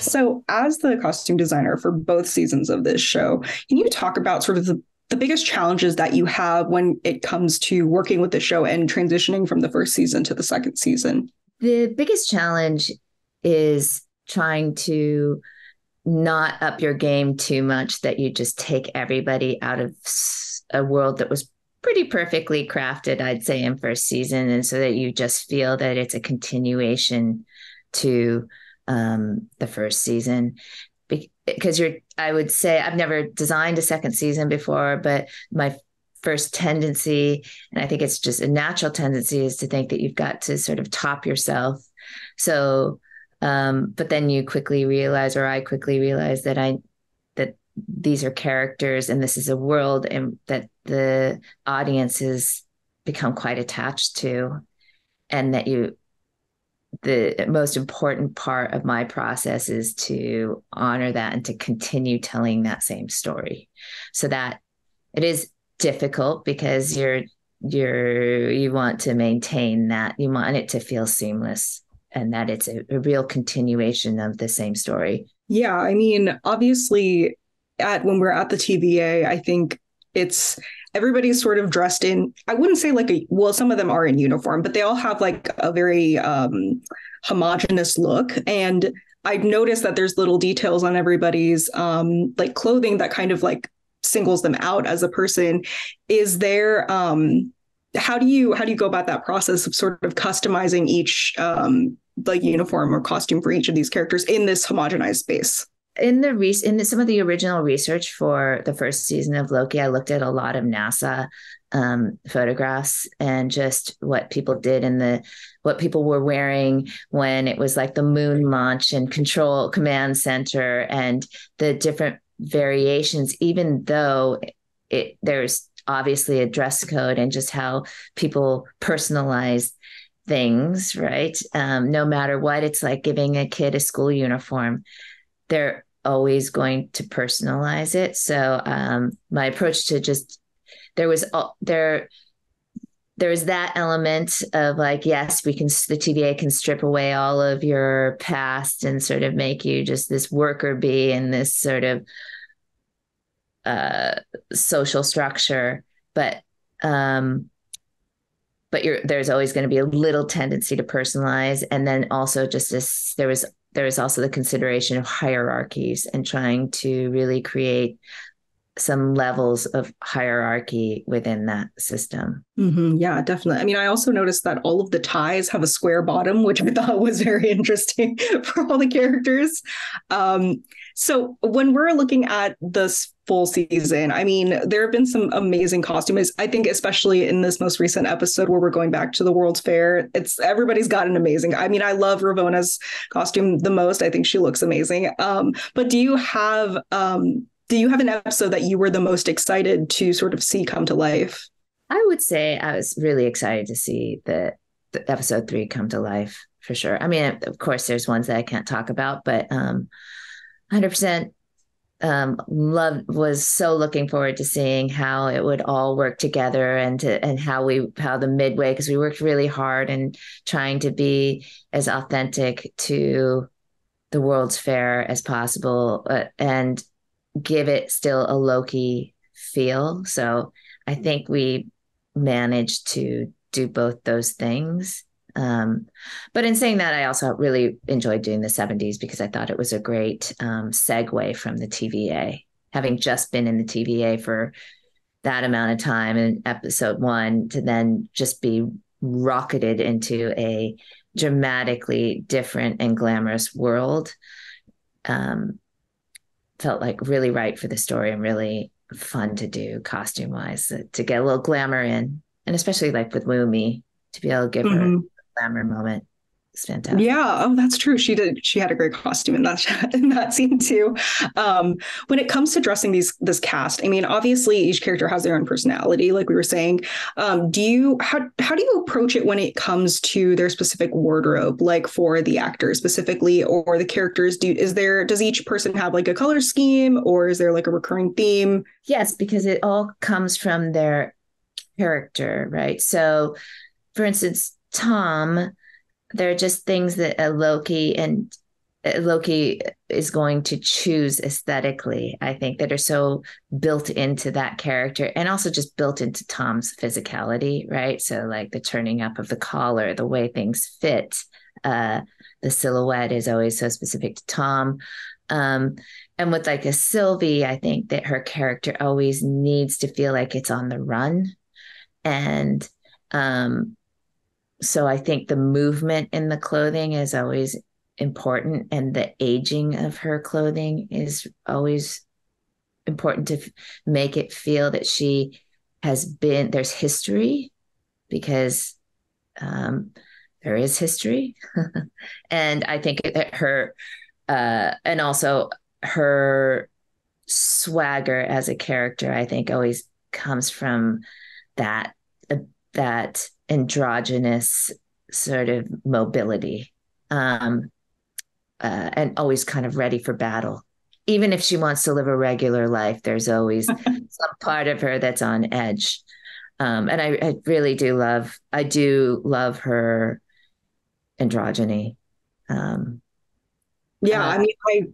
So as the costume designer for both seasons of this show, can you talk about sort of the biggest challenges that you have when it comes to working with the show and transitioning from the first season to the second season? The biggest challenge is trying to not up your game too much that you just take everybody out of a world that was pretty perfectly crafted, I'd say, in first season. And so that you just feel that it's a continuation to the first season, because I would say I've never designed a second season before, but my first tendency, and I think it's just a natural tendency, is to think that you've got to sort of top yourself. So, but then you quickly realize, or I quickly realized that these are characters and this is a world and that the audience has become quite attached to, and that the most important part of my process is to honor that and to continue telling that same story. So that it is difficult because you want to maintain that, you want it to feel seamless and that it's a real continuation of the same story. Yeah. I mean, obviously when we're at the TVA, I think it's, everybody's sort of dressed in, I wouldn't say like some of them are in uniform, but they all have like a very homogenous look. And I've noticed that there's little details on everybody's like clothing that kind of like singles them out as a person. Is there, how do you go about that process of sort of customizing each like uniform or costume for each of these characters in this homogenized space? In some of the original research for the first season of Loki, I looked at a lot of NASA photographs and just what people did and what people were wearing when it was like the moon launch and control command center and the different variations, even though there's obviously a dress code and just how people personalize things, right? No matter what, it's like giving a kid a school uniform. They're always going to personalize it. So my approach to just, there was that element of like, yes, the TVA can strip away all of your past and sort of make you just this worker bee and this sort of social structure. But there's always going to be a little tendency to personalize. And then also just this, there was also the consideration of hierarchies and trying to really create some levels of hierarchy within that system. Mm-hmm. Yeah, definitely. I mean, I also noticed that all of the ties have a square bottom, which I thought was very interesting for all the characters. So when we're looking at this full season, I mean, there have been some amazing costumes. I think especially in this most recent episode where we're going back to the World's Fair, everybody's gotten amazing. I mean, I love Ravona's costume the most. I think she looks amazing. But do you have... do you have an episode that you were the most excited to sort of see come to life? I would say I was really excited to see the episode 3 come to life for sure. I mean, of course, there's ones that I can't talk about, but 100% was so looking forward to seeing how it would all work together and how the midway, because we worked really hard and trying to be as authentic to the World's Fair as possible and give it still a Loki feel. So I think we managed to do both those things. But in saying that, I also really enjoyed doing the 70s because I thought it was a great segue from the TVA. Having just been in the TVA for that amount of time in episode 1 to then just be rocketed into a dramatically different and glamorous world. Felt like really right for the story and really fun to do costume wise, to get a little glamour in, and especially like with Wunmi, to be able to give her a glamour moment. It's fantastic. Yeah. Oh, that's true. She had a great costume in that scene too. When it comes to dressing this cast, I mean, obviously each character has their own personality, like we were saying. How do you approach it when it comes to their specific wardrobe, like for the actors specifically or the characters? Does each person have like a color scheme, or is there like a recurring theme? Yes, because it all comes from their character, right? So for instance, Tom there are just things that Loki is going to choose aesthetically, I think, that are so built into that character and also just built into Tom's physicality, right? So like the turning up of the collar, the way things fit, the silhouette is always so specific to Tom. And with like a Sylvie, I think that her character always needs to feel like it's on the run. And so I think the movement in the clothing is always important, and the aging of her clothing is always important to make it feel that she has been, there's history, because there is history. And I think that her, and also her swagger as a character, I think always comes from that androgynous sort of mobility. And always kind of ready for battle. Even if she wants to live a regular life, there's always some part of her that's on edge. And I really do love, her androgyny.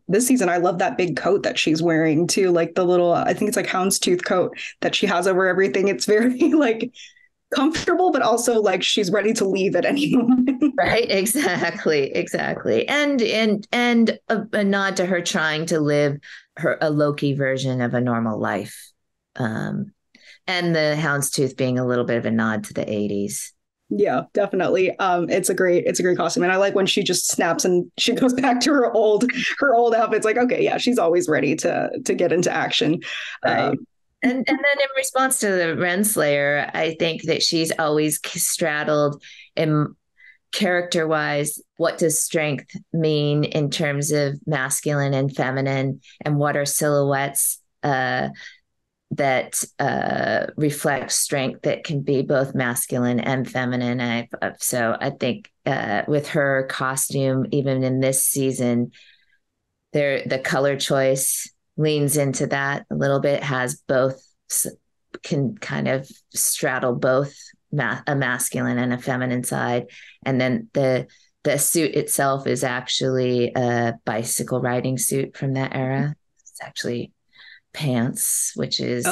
This season, I love that big coat that she's wearing too. Like the little, I think it's like houndstooth coat that she has over everything. It's very like comfortable, but also like she's ready to leave at any moment. Right. Exactly. And a nod to her trying to live a Loki version of a normal life. And the houndstooth being a little bit of a nod to the 80s. Yeah, definitely. It's a great costume. And I like when she just snaps and she goes back to her old outfits. Like, okay, yeah, she's always ready to get into action. Right. And then in response to the Renslayer, I think that she's always straddled in character-wise, what does strength mean in terms of masculine and feminine, and what are silhouettes that reflect strength that can be both masculine and feminine. So I think with her costume, even in this season, the color choice leans into that a little bit, has both, can kind of straddle both a masculine and a feminine side. And then the suit itself is actually a bicycle riding suit from that era. It's actually pants, which is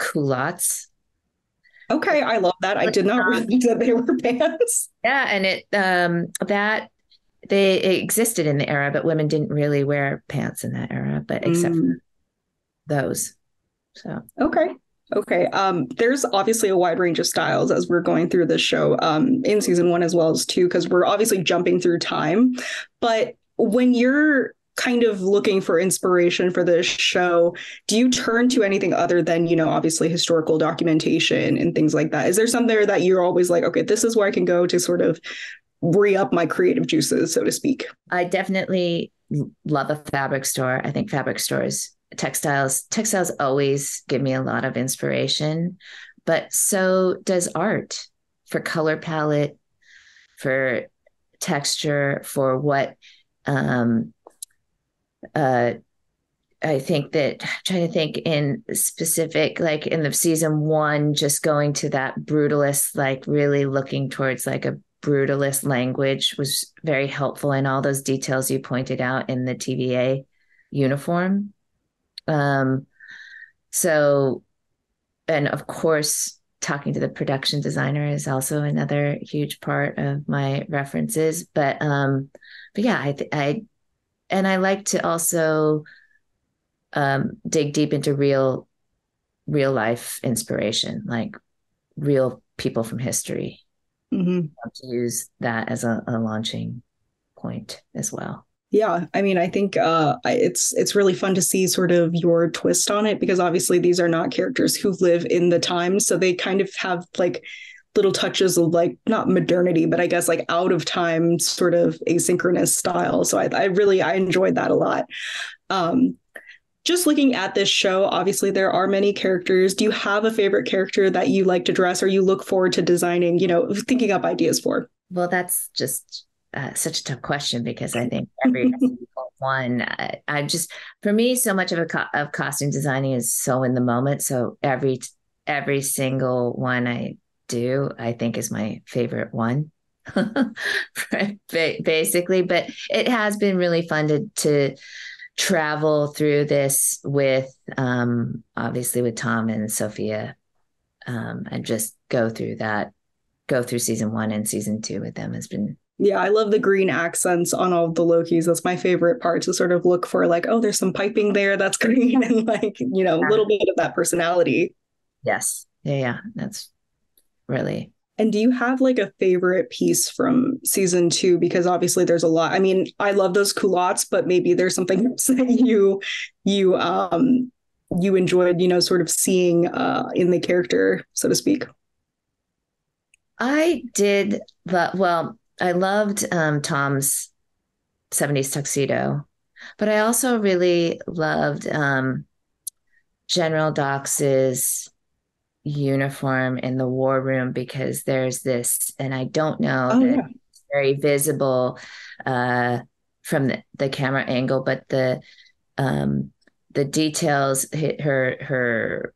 culottes. Okay, I love that. I did not realize that they were pants. Yeah, and it They existed in the era, but women didn't really wear pants in that era, but except for those. So okay. There's obviously a wide range of styles as we're going through this show in season 1 as well as 2, because we're obviously jumping through time. But when you're kind of looking for inspiration for this show, do you turn to anything other than, obviously historical documentation and things like that? Is there something there that you're always like, okay, this is where I can go to sort of re-up my creative juices, so to speak? I definitely love a fabric store. I think fabric stores, textiles always give me a lot of inspiration, but so does art, for color palette, for texture, for what, I think that, I'm trying to think in specific, like in the season 1, just going to that brutalist, like really looking towards like a brutalist language was very helpful in all those details you pointed out in the TVA uniform. And of course, talking to the production designer is also another huge part of my references. But yeah, I like to also dig deep into real life inspiration, like real people from history. Mm-hmm. Have to use that as a launching point as well. Yeah, I mean, I think it's really fun to see sort of your twist on it, because obviously these are not characters who live in the time, so they kind of have like little touches of like not modernity, but I guess like out of time sort of asynchronous style. So I really enjoyed that a lot. Just looking at this show, obviously there are many characters. Do you have a favorite character that you like to dress or you look forward to designing, thinking up ideas for? Well, that's just such a tough question, because I think every one, for me, so much of costume designing is so in the moment. So every single one I do, I think is my favorite one. basically. But it has been really fun to travel through this with, obviously with Tom and Sophia, and just go through season 1 and season 2 with them has been. Yeah, I love the green accents on all of the Lokis. That's my favorite part, to sort of look for like, oh, there's some piping there that's green, and like, you know, a little bit of that personality. Yes. Yeah. That's really. And do you have like a favorite piece from season 2? Because obviously there's a lot. I mean, I love those culottes, but maybe there's something else that you enjoyed, you know, sort of seeing in the character, so to speak. I did. I loved Tom's 70s tuxedo, but I also really loved General Dox's uniform in the war room, because there's this, and I don't know, it's very visible from the camera angle, but the details hit her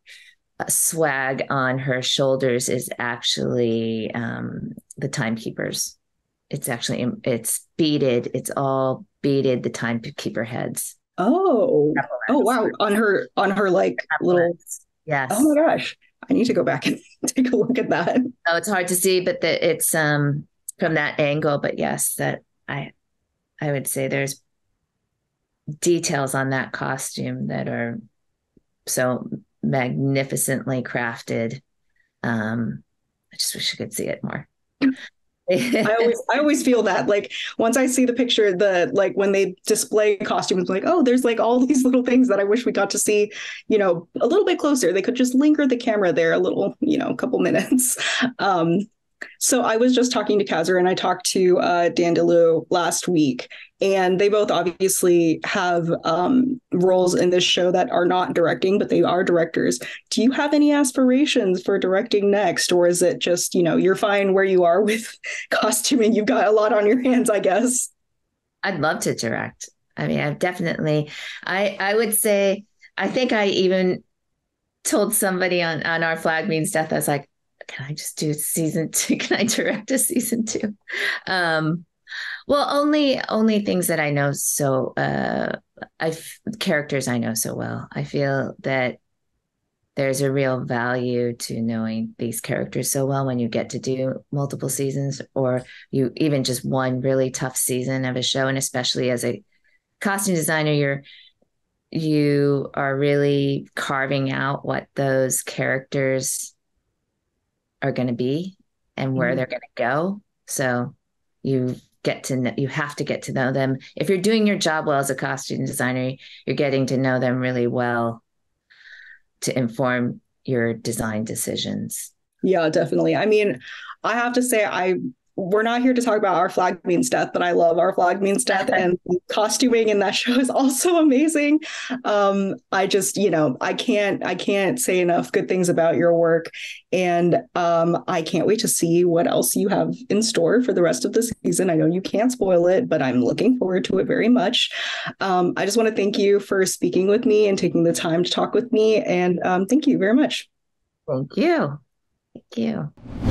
swag on her shoulders is actually the timekeepers. It's beaded. It's all beaded. The timekeeper heads. Oh wow! On her like little. Yes. Oh my gosh! I need to go back and take a look at that. Oh, it's hard to see, but it's from that angle. But yes, that I would say there's details on that costume that are so magnificently crafted. I just wish I could see it more. I always feel that, like, once I see the picture, the like when they display costumes, I'm like, oh, there's like all these little things that I wish we got to see, you know, a little bit closer. They could just linger the camera there a little, you know, a couple minutes. So I was just talking to Kazar, and I talked to Dandelieu last week, and they both obviously have roles in this show that are not directing, but they are directors. Do you have any aspirations for directing next? Or is it just, you know, you're fine where you are with costuming? You've got a lot on your hands, I guess. I'd love to direct. I mean, I've definitely, I would say, I think I even told somebody on Our Flag Means Death, I was like, can I just do season 2? Can I direct a season 2? Well, only things that I know. So characters I know so well. I feel that there's a real value to knowing these characters so well when you get to do multiple seasons, or you even just one really tough season of a show. And especially as a costume designer, you are really carving out what those characters are going to be and where they're going to go. So you have to get to know them. If you're doing your job well as a costume designer, you're getting to know them really well to inform your design decisions. Yeah, definitely. I mean, I have to say, we're not here to talk about Our Flag Means Death, but I love Our Flag Means Death, and costuming in that show is also amazing. I just, you know, I can't say enough good things about your work, and I can't wait to see what else you have in store for the rest of the season. I know you can't spoil it, but I'm looking forward to it very much. I just want to thank you for speaking with me and taking the time to talk with me, and thank you very much. Thank you. Thank you.